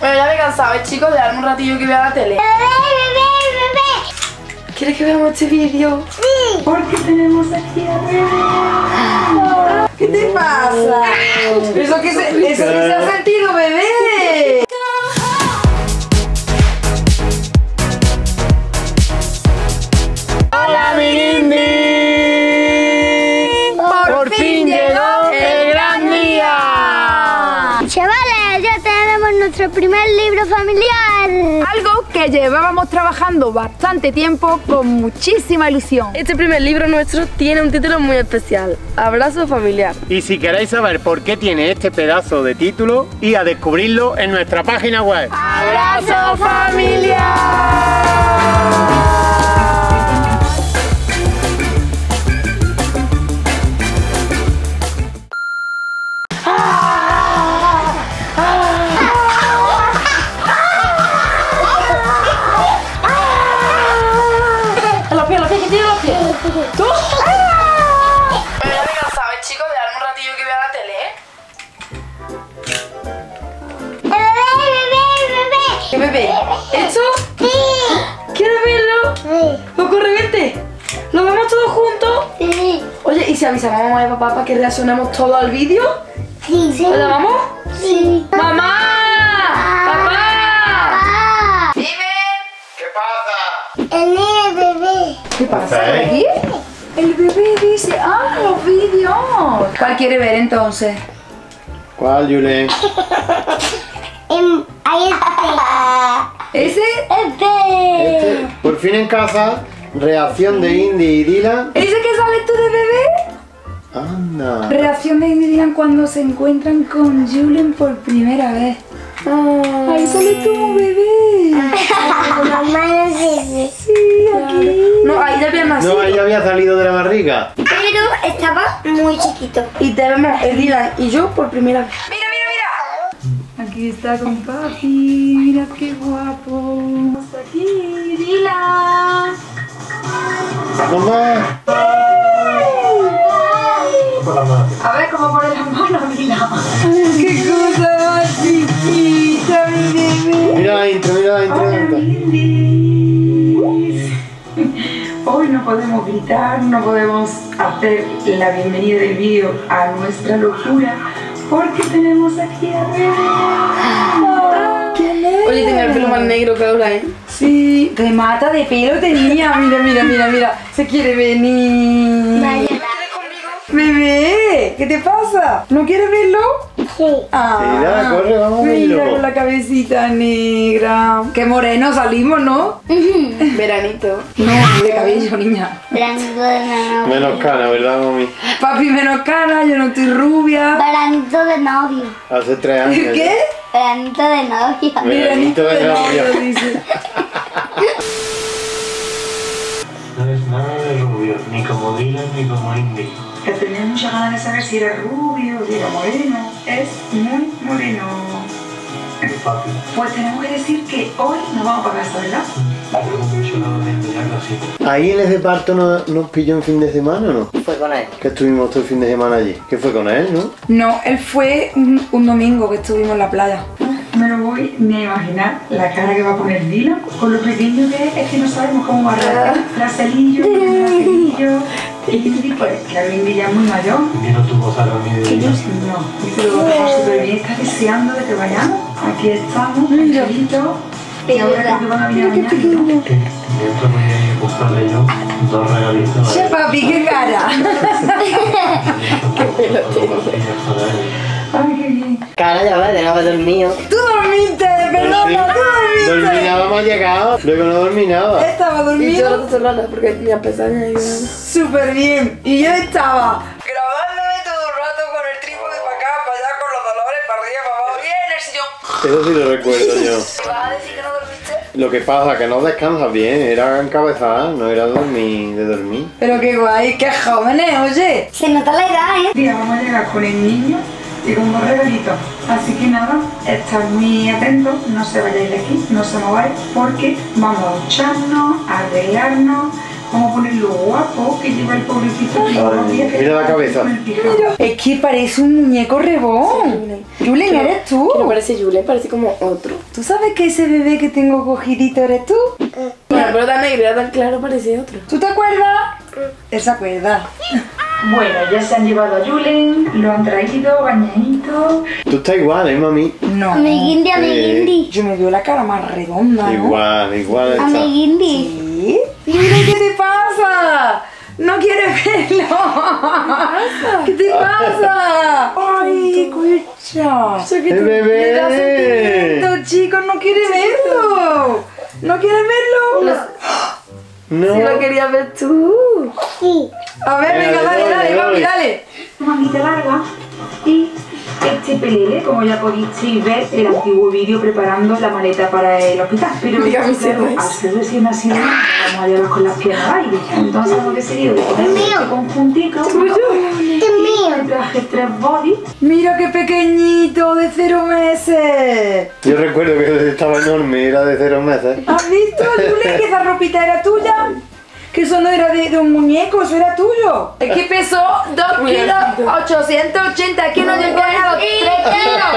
Bueno, ya me cansaba, chicos, de darme un ratillo que vea la tele. Bebé. ¿Quieres que veamos este vídeo? Sí. Porque tenemos aquí a bebé. ¿Qué te pasa? ¿Eso que se ha sentido, bebé? Hola, Amiguindy. Por fin llegó el gran día. Chavales, ya tenemos nuestro primer libro familiar. Algo que llevábamos trabajando bastante tiempo con muchísima ilusión. Este primer libro nuestro tiene un título muy especial, Abrazo Familiar. Y si queréis saber por qué tiene este pedazo de título, id a descubrirlo en nuestra página web. ¡Abrazo Familiar! ¿Tú? ¡Ah! Pero ya me cansaba, chicos, de darme un ratillo que vea la tele, ¿eh? ¡Bebé! ¿Esto? Sí. ¿Quieres verlo? Sí. ¿Poco reverte? ¿Lo vemos todos juntos? Sí. Oye, ¿y si avisamos a mamá y papá para que reaccionemos todo al vídeo? Sí, sí. ¿Lo llamamos? Sí. ¡Mamá! ¡Papá! ¡Vive! ¿Qué pasa? El bebé. ¿Qué pasa? ¿Aquí? El bebé dice, ¡ah, los vídeos! ¿Cuál quiere ver entonces? ¿Cuál, Yule? Ahí está. ¿Ese? Este. Por fin en casa, reacción de Indy y Dylan. ¿Ese que sales tú de bebé? Anda. Reacción de Indy y Dylan cuando se encuentran con Julen por primera vez. Oh. Ahí sale tu bebé. Mamá no sé. Sí, aquí. No, ahí ya había nacido. No, ahí ya había salido de la barriga. Pero estaba muy chiquito. Y te vemos, Dylan y yo por primera vez. Mira, mira, mira. Aquí está con papi. Mira qué guapo. Está aquí, Dylan. Mamá. A ver cómo pone la mano, Dylan. Qué cosa más chiquita, mi bebé. Mira la intro, mira la intro. Hoy no podemos gritar, no podemos hacer la bienvenida del vídeo a nuestra locura, porque tenemos aquí a bebé. Oye, tenía el pelo más negro, Claudia, ¿eh? Sí, te mata de pelo tenía. Mira, mira, mira, mira. Se quiere venir. Vaya. Bebé, ¿qué te pasa? ¿No quieres verlo? Sí. Ah, mira, corre, vamos a verlo. Mira, con la cabecita negra. Qué moreno salimos, ¿no? Veranito. No, de cabello, niña. Veranito de novio. Menos cana, ¿verdad, mami? Papi, menos cana, yo no estoy rubia. Veranito de novio. Hace 3 años. ¿Qué? Veranito de novio. Veranito de novio, dice. No es nada de rubio, ni como Dylan ni como Indy. Que tenía muchas ganas de saber si era rubio o si era moreno. Es muy moreno. Pues tenemos que decir que hoy nos vamos para casa, ¿verdad? Ahí en ese parto nos pilló un fin de semana, ¿no? Fue con él. Que estuvimos todo el fin de semana allí. Que fue con él, ¿no? No, él fue un domingo que estuvimos en la playa. Me lo voy ni a imaginar la cara que va a poner Dylan. Con lo pequeño que es que no sabemos cómo va a arrancar. Bracelillo. Y pues, claro, Indy ya es muy mayor. Y no tuvo salón de Dylan. No, pero superviviente está deseando de que vayamos. Aquí estamos, tranquilitos. Y ahora que van a venir mañana. Dentro voy a ir a buscarle yo 2 regalitos. ¡Che, papi, qué cara! ¡Qué pelote! Cara, ya va, dejaba dormido. Tú dormiste, perdón, sí. Tú dormiste. Dorminábamos llegado, luego no dorminaba. Estaba dormido. Y yo lo cerraba porque tenía pesadillas y nada. Súper bien. Y yo estaba grabándome todo el rato con el trípode para acá, para allá, con los dolores, para arriba, para abajo, bien en el sillón. Eso sí lo recuerdo yo. ¿Me vas a decir que no dormiste? Lo que pasa, que no descansas bien, era encabezada, no era de dormir. Pero qué guay, qué jóvenes, oye. Se nota la edad, ¿eh? Mira, vamos a llegar con el niño. Y como regalito. Así que nada, estad muy atentos, no se vayáis de aquí, no se mováis, porque vamos a ducharnos, a arreglarnos, Vamos a ponerlo guapo, que lleva el pobrecito. Mira la cabeza. Es que parece un muñeco rebón. Sí, Julen, ¿eres tú? No parece Julen, parece como otro. ¿Tú sabes que ese bebé que tengo cogidito eres tú? Bueno, pero tan negra, tan claro, parece otro. ¿Tú te acuerdas? Él se acuerda. Bueno, ya se han llevado a Julen, lo han traído bañadito. Tú estás igual, ¿eh, mami? No. Amiguindy, Amiguindy. Yo me veo la cara más redonda, ¿no? Igual, igual. Amiguindy. ¿Sí? Mira, ¿qué te pasa? No quieres verlo. ¿Qué te pasa? Ay, escucha. O sea, que el bebé. Le da sentimiento, chicos, no quiere verlo. ¿No quieres verlo? No. Si lo querías ver tú. Sí. A ver, venga, dale, manguita larga y este pelele, como ya podéis ver el antiguo vídeo preparando la maleta para el hospital. Pero al recién nacido vamos a llevar con las piernas al aire. Entonces lo que sería de este conjuntico, el traje 3 body. Mira qué pequeñito, de 0 meses. Yo recuerdo que estaba enorme, era de 0 meses. ¿Has visto, Julen, que esa ropita era tuya? Que eso no era de un muñeco, eso era tuyo. Es que pesó 2,880 kilos, que no llegó a 3 kilos.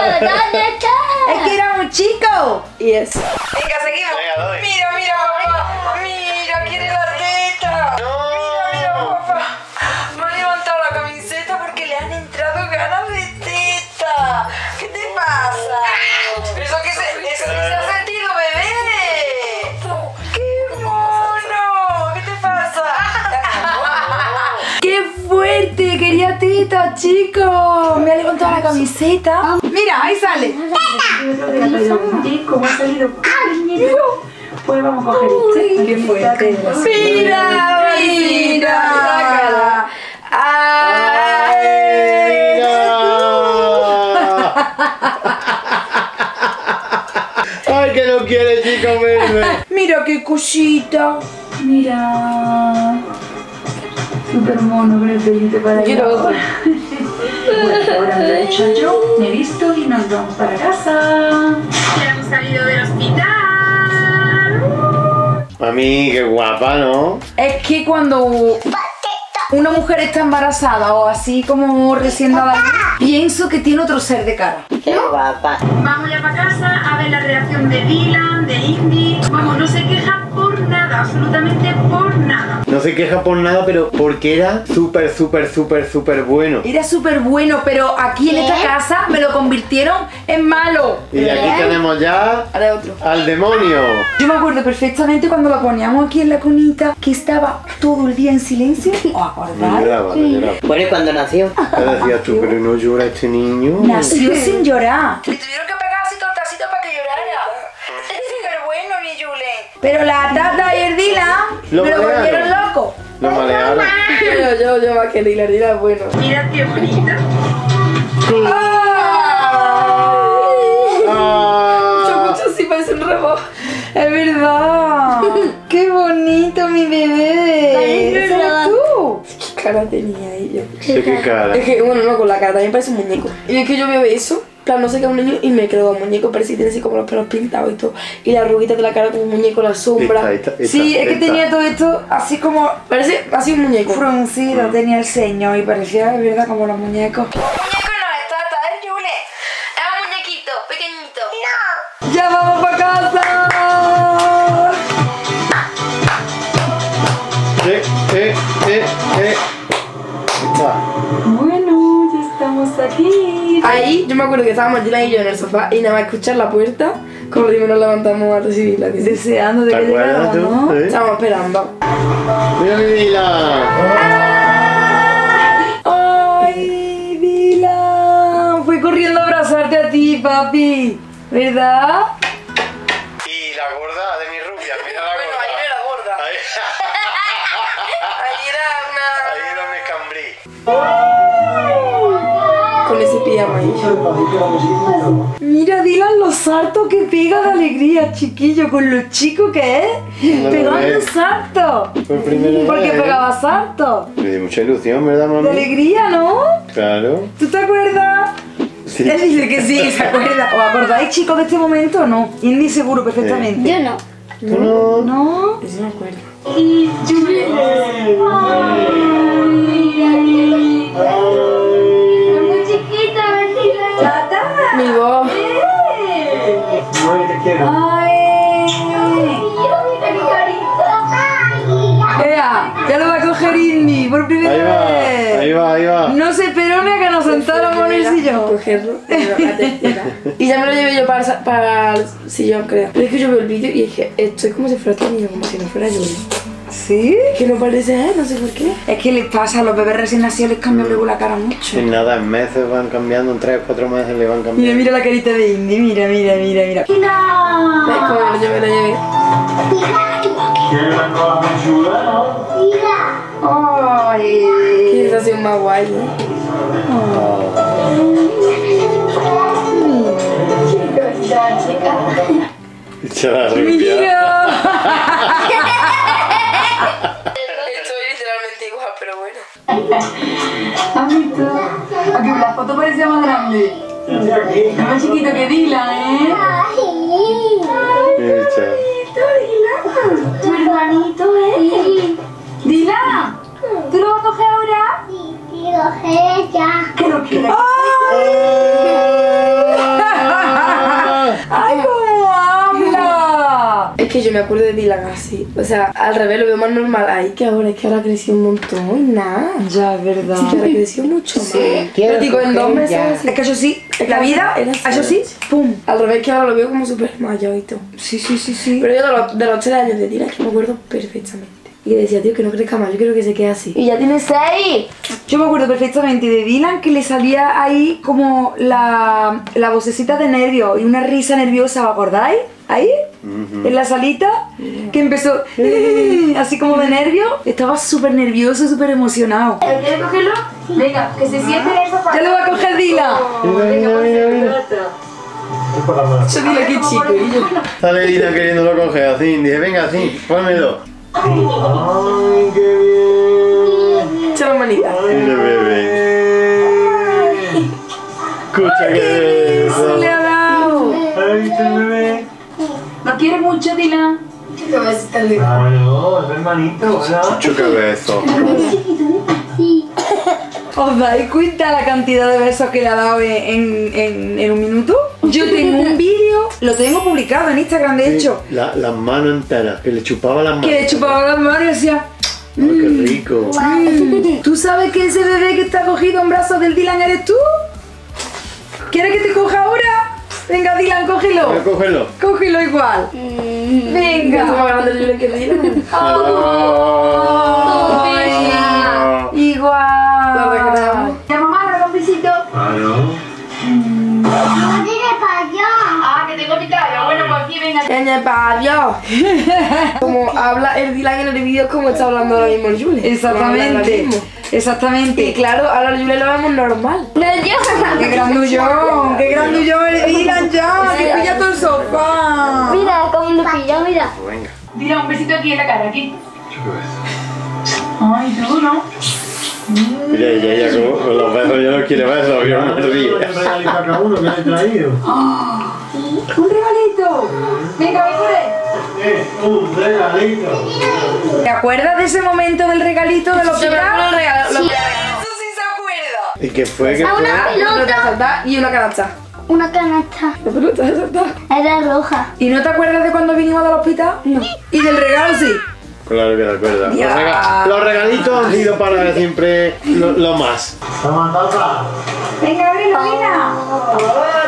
Es que era un chico. Y eso. Venga, seguimos. Mira, mira, papá. Mira, quiere la teta. Mira, mira, papá. Me ha levantado la camiseta porque le han entrado ganas de teta. ¿Qué te pasa? Eso que se hace. Quería teta, chicos. Me ha levantado la camiseta. Mira, ahí sale. ¿Cómo ha salido? Pues vamos a coger este. ¡Qué fuerte! ¡Mira! ¡Mira! ¡Ay! ¡Ay, que no quiere, chicos, verme! Mira qué cosita. Mira. Súper mono con el pelito para allá. Bueno, ahora me lo he hecho yo, me he visto y nos vamos para casa. Ya hemos salido del hospital. Mami, qué guapa, ¿no? Es que cuando una mujer está embarazada o así como recién dada, pienso que tiene otro ser de cara. Qué guapa. Vamos ya para casa a ver la reacción de Dylan, de Indy. Vamos, no se queja por nada, absolutamente por nada. No se queja por nada, pero porque era súper bueno. Era súper bueno, pero aquí en esta casa me lo convirtieron en malo. Y aquí tenemos ya al demonio. Yo me acuerdo perfectamente cuando la poníamos aquí en la cunita, que estaba todo el día en silencio. Lloraba. Bueno, ¿y cuando nació? ¿Qué decías tú? Pero no llora este niño. Nació sin llorar. Le tuvieron que pegar así tortacito para que llorara. Es súper bueno, mi Julen. Pero la Tata y el Dylan me lo volvieron loco. Lo malearon. Pero yo más que Dylan, Dylan es bueno. Mira qué bonita. Mucho sí parece un robot. Es verdad. Qué bonito, mi bebé. ¿Eso eres tú? Qué cara tenía ella. Qué cara. Es que, bueno, no con la cara, también parece un muñeco. Y es que yo veo eso, plan, no sé qué es un niño y me quedo un muñeco, pero sí tiene así como los pelos pintados y todo. Y la arruguita de la cara como un muñeco, la sombra. Es que tenía todo esto así como. Parece así un muñeco. Fruncido, tenía el ceño y parecía, de verdad, como los muñecos. Bueno, ya estamos aquí. Ahí, yo me acuerdo que estábamos Dylan y yo en el sofá y nada más escuchar la puerta, como digo, nos levantamos a recibirla, deseando de que llegara, ¿no? Estamos esperando. ¡Mira, Dylan! ¡Ay, Dylan! Fui corriendo a abrazarte a ti, papi, ¿verdad? Y la gorda de mi rubia, mira la gorda. Bueno, ahí no era gorda. Ahí era una... Ahí era mi cambrí. Con ese pijama ahí. Mira, Dylan, los saltos que pega de alegría, chiquillo, con lo chico que es. No, pegando saltos. Porque pegaba saltos. Me dio mucha ilusión, ¿verdad, mami? De alegría, ¿no? Claro. ¿Tú te acuerdas? Sí. Él dice que sí, se acuerda. ¿Os acordáis, chicos, de este momento o no? Indy seguro perfectamente. Yo no. ¿Tú no? No. Yo no me acuerdo. y Jules. ¡Ay, mira qué linda! ¡Está muy chiquita, Vanilla! ¡Chata! ¡Mi voz! ¡Mami, te quiero! ¡Ay! ¡Mira qué carita! ¡Vea! ¡Ya lo va a coger Indy por primera vez! ¡Ahí va, ahí va! No se perone a que nos sentáramos en el sillón. Cogerlo, y ya me lo llevé yo para el sillón, creo. Pero es que yo veo el vídeo y dije, esto es como si fuera tu niño, como si no fuera yo. ¿Sí? Es que no parece, no sé por qué. Es que les pasa a los bebés recién nacidos, les cambia luego la cara mucho. En nada, en meses van cambiando, en 3 o 4 meses le van cambiando. Mira, mira la carita de Indy, mira, mira, mira, mira. ¡No! ¿Ves cómo lo llevé, lo llevé? ¡Mira! ¡Ay! ¡Qué sensación más guay, ¿no? Se va a Estoy literalmente igual, pero bueno. ¿Has visto? Aunque la foto parecía más grande. Es más chiquito que Dylan, ¿eh? ¡Qué bonito, Dylan! Tu hermanito, ¿eh? ¡Dylan! ¿Tú lo vas a coger ahora? Sí, sí, lo cogeré ya. Creo que lo yo me acuerdo de Dylan así, o sea, al revés, lo veo más normal. Ay, que ahora, es que ahora creció un montón, nada. Ya, es verdad. Sí, ahora creció mucho más. Sí, pero digo, en 2 meses así. Es que eso sí, la vida, eso sí, pum. Al revés, que ahora lo veo como súper mayor y todo. Sí, sí, sí, sí. Pero yo de los 3 años de Dylan, que me acuerdo perfectamente. Y decía, tío, que no crezca más, yo creo que se quede así. Y ya tiene 6. Yo me acuerdo perfectamente de Dylan, que le salía ahí como la vocecita de nervio y una risa nerviosa, ¿os acordáis? Ahí, en la salita, que empezó así como de nervio. Estaba súper nervioso, súper emocionado. ¿Quieres cogerlo? Venga, que se siente en el sofá. Ya lo va a coger Dylan. Venga, venga, venga. Yo dile que chico. Sale Dylan queriéndolo coger así, dije, venga, así, pónmelo. ¡Ay, qué bien! Chao, manita. ¡Mira, bebé! ¡Escucha, qué bebé! ¡Le ha dado! ¡Ay, qué bebé! ¿No quieres mucho, Dylan? ¿Qué cabeza le da? ¡Claro, es hermanito! ¡Mucho beso! ¿Os dais cuenta la cantidad de besos que le ha dado en 1 minuto? Yo tengo un vídeo, lo tengo publicado en Instagram, de hecho. Las manos enteras, que le chupaba las manos. Que le chupaba las manos y decía... ¡Qué rico! ¿Tú sabes que ese bebé que está cogido en brazos del Dylan eres tú? ¿Quieres que te coja ahora? Venga, Dylan, cógelo. Venga, cógelo. Cógelo igual. Venga. ¿Estás más grande Dylan que Dylan? ¡Oh! Igual. Ya, mamá, dame un besito. ¡Tiene pavio! Como habla el Dylan en el vídeo, como está hablando ahora mismo el Jules. Exactamente. Exactamente. Y claro, ahora el Jules lo vemos normal. ¡Qué grandullón! ¡Qué grandullón el Dylan ya! ¡Que pilla todo el sofá! Mira, como lo pilla, mira. Venga. Dylan, un besito aquí en la cara, aquí. Ay, tú no. Mira, ella como los besos ya no quiere besos, yo no me río. Un regalito a uno que le he traído. ¡Un regalito! ¡Venga, mi Jules! ¡Un regalito! ¿Te acuerdas de ese momento del regalito de los piratas? ¡Eso sí se acuerda! ¿Y qué fue? ¿Qué fue? Una pelota y una canasta. Una canasta. La pelota de saltar. Era roja. ¿Y no te acuerdas de cuando vinimos del hospital? No. ¿Y del regalo sí? Claro que te acuerdas. Los regalitos han sido para siempre lo más. Toma, tapa. Venga, abrilo, mira. Oh,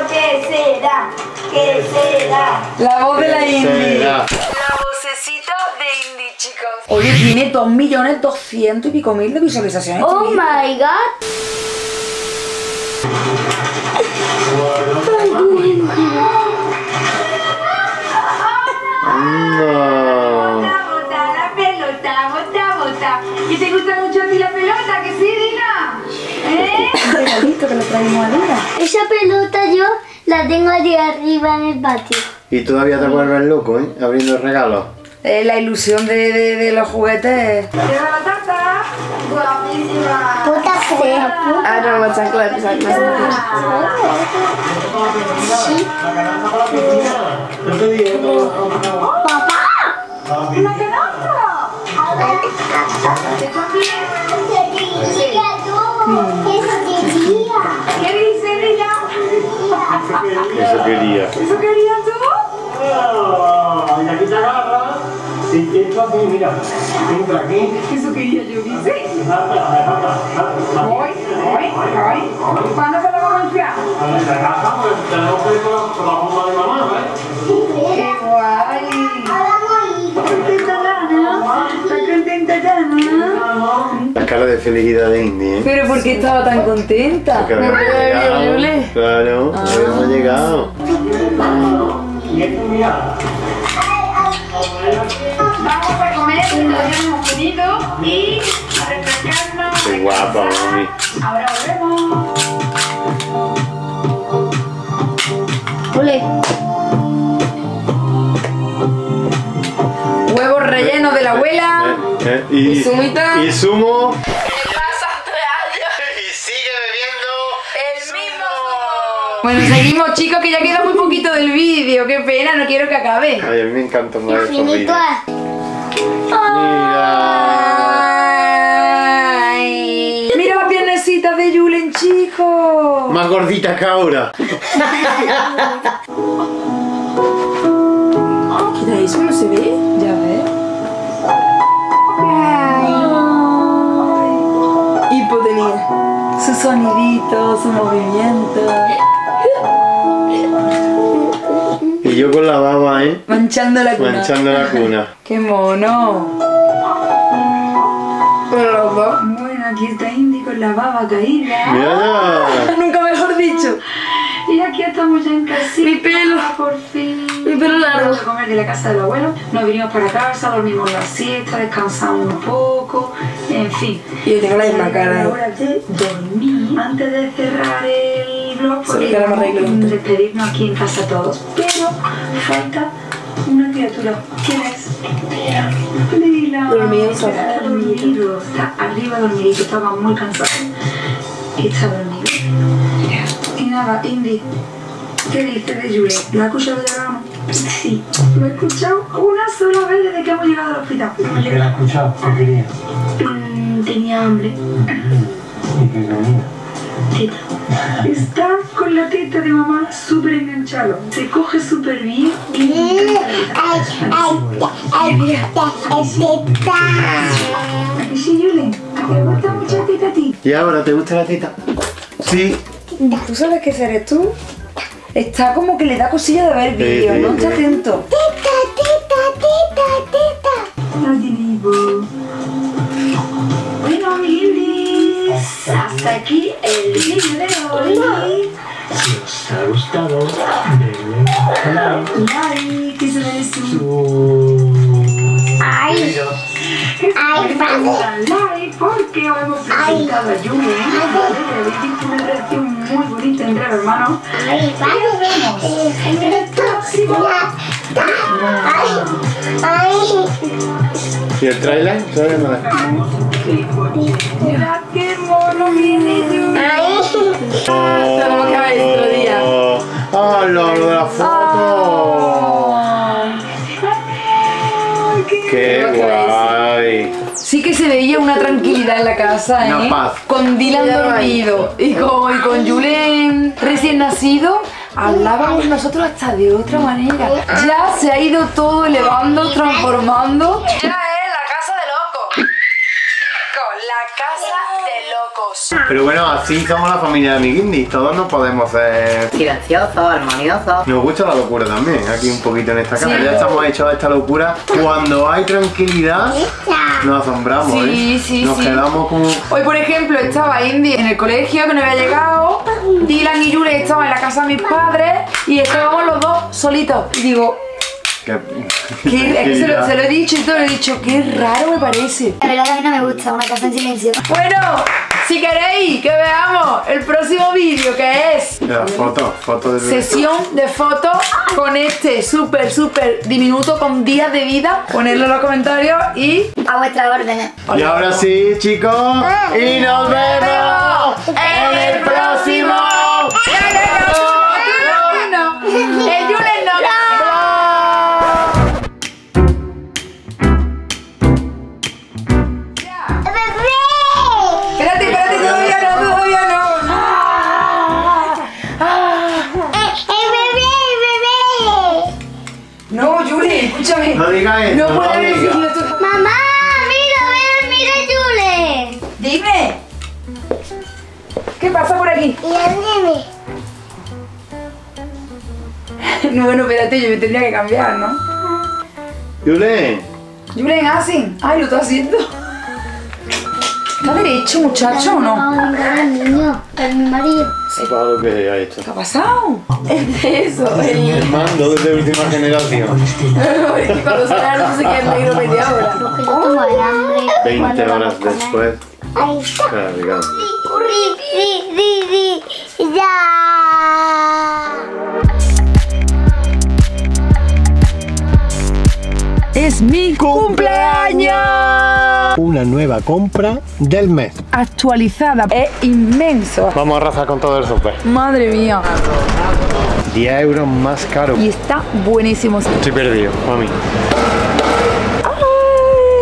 ¿qué será? ¿Qué será? La voz de la Indy. La vocecita de Indy, chicos. Oye, tiene 2.200.000 y pico de visualizaciones. Oh my god. ¿Y te gusta mucho a ti la pelota? ¿Que sí, Dylan? ¿Eh? ¿Qué regalito que lo traemos a Dylan? Esa pelota yo la tengo allí arriba en el patio. Y todavía te vuelves loco, ¿eh? Abriendo regalos. La ilusión de los juguetes. ¿Te da la tarta? Guapísima. Puta fea. Ah, no, la chancla. Sí. ¿Papá? ¿Una canasta? Eso quería. ¿Eso quería tú? Oh, y aquí te agarras. Sí, esto aquí, mira. Entra aquí. Eso quería yo, ¿viste? Voy. ¿Cuándo se lo vamos a enfriar? Cuando se agarra, pues tenemos que ir con la bomba de mamá, ¿ves? ¡Qué guay! ¿Está contenta, Dana? La cara de felicidad de Indy, ¿eh? ¿Pero por qué estaba tan contenta? Porque claro, hemos llegado. Y esto, mira. Vamos a comer, que nos hayamos unido y a refrescarnos. Qué guapa, mami. Ahora volvemos. Ole. Huevos rellenos de la abuela. Y sumita. Y sumo. Bueno, seguimos, chicos, que ya queda muy poquito del vídeo. Qué pena, no quiero que acabe. Ay, a mí me encanta más estos vídeos. Mira. Ay. Mira las piernecitas de Julen, chicos. Más gordita que ahora. ¿Qué da eso? ¿No se ve? Ya ves. Hipotenía. Su sonidito, su movimiento. Y yo con la baba, ¿eh? Manchando la cuna. ¡Qué mono! Pero los dos. Bueno, aquí está Indy con la baba caída. ¡Mira! Nunca mejor dicho. Y aquí estamos ya en casita. ¡Mi pelo! Por fin. Mi pelo largo. Vamos a comer de la casa del abuelo. Nos vinimos para casa, dormimos la siesta, descansamos un poco. En fin. Y yo tengo la misma cara. Ahora de dormir. Antes de cerrar el... Podemos despedirnos aquí en casa todos, pero falta una criatura. ¿Quién es? Lila. Está dormido, está arriba dormido, estaba muy cansado. Está dormido. Y nada, Indy, ¿qué dices de Julia? ¿La has escuchado de la mano? Sí, lo he escuchado una sola vez desde que hemos llegado al hospital. ¿Por qué la has escuchado? ¿Qué quería? Tenía hambre. ¿Y qué comida? Teta. Está con la teta de mamá súper enganchado. Se coge súper bien. ¿Te gusta mucho la teta a ti? ¿Y ahora te gusta la teta? Sí. ¿Tú sabes qué eres tú? Está como que le da cosilla de ver vídeos, no está atento. ¡Teta! No tiene. Hasta aquí el vídeo de hoy. Si os ha gustado, denle like. Que se ve su... ¡Ay, like! Porque hoy hemos presentado a Julia. Una relación muy bonita entre hermanos. Nos vemos en el próximo. ¿Y el trailer? Mirad qué mono viene Julia. Vamos a acabar el otro día. ¡Ah, lo de la foto! ¡Qué guay! Sí que se veía una tranquilidad en la casa, ¿eh? Una paz. Con Dylan dormido y con Julen recién nacido. Hablábamos nosotros hasta de otra manera. Ya se ha ido todo elevando, transformando. Pero bueno, así somos la familia de Amiguindy. Todos nos podemos ser silenciosos, armoniosos. Nos gusta la locura también, aquí un poquito en esta casa. Sí. Ya estamos hechos a esta locura. Cuando hay tranquilidad, nos asombramos, nos quedamos como... Hoy, por ejemplo, estaba Indy en el colegio, que no había llegado. Dylan y Julie estaban en la casa de mis padres y estábamos los dos solitos. Y digo... es que se lo he dicho y todo, lo he dicho, qué raro me parece. La verdad que no me gusta una casa en silencio. Bueno, si queréis que veamos el próximo vídeo, que es la foto de sesión de fotos con este súper diminuto con días de vida, ponedlo en los comentarios y a vuestra orden. Y ahora sí, chicos, y nos vemos en el próximo. No, Yuri, escúchame. No diga eso. No puede haber sido esto. Mamá, mira, Yuri. Dime. ¿Qué pasa por aquí? Y el nene. Bueno, espérate, yo me tendría que cambiar, ¿no? Yuri. Yuri, así. Ay, lo está haciendo. ¿Está derecho, muchacho, o no? El niño, el marido. Sepa lo que ha hecho. ¿Qué ha pasado? Es de eso. El mando de última generación. Porque cuando se no sé qué es negro media hora. Porque yo tomo el hambre. 20 horas después. Ahí está. Cargando. ¡Ya! ¡Es mi cumpleaños! Una nueva compra del mes. Actualizada. Es inmenso. Vamos a arrasar con todo el súper. Madre mía. 10 euros más caro. Y está buenísimo. Estoy perdido, mami. ¡Ay!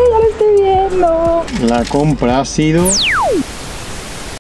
Ya lo estoy viendo. La compra ha sido...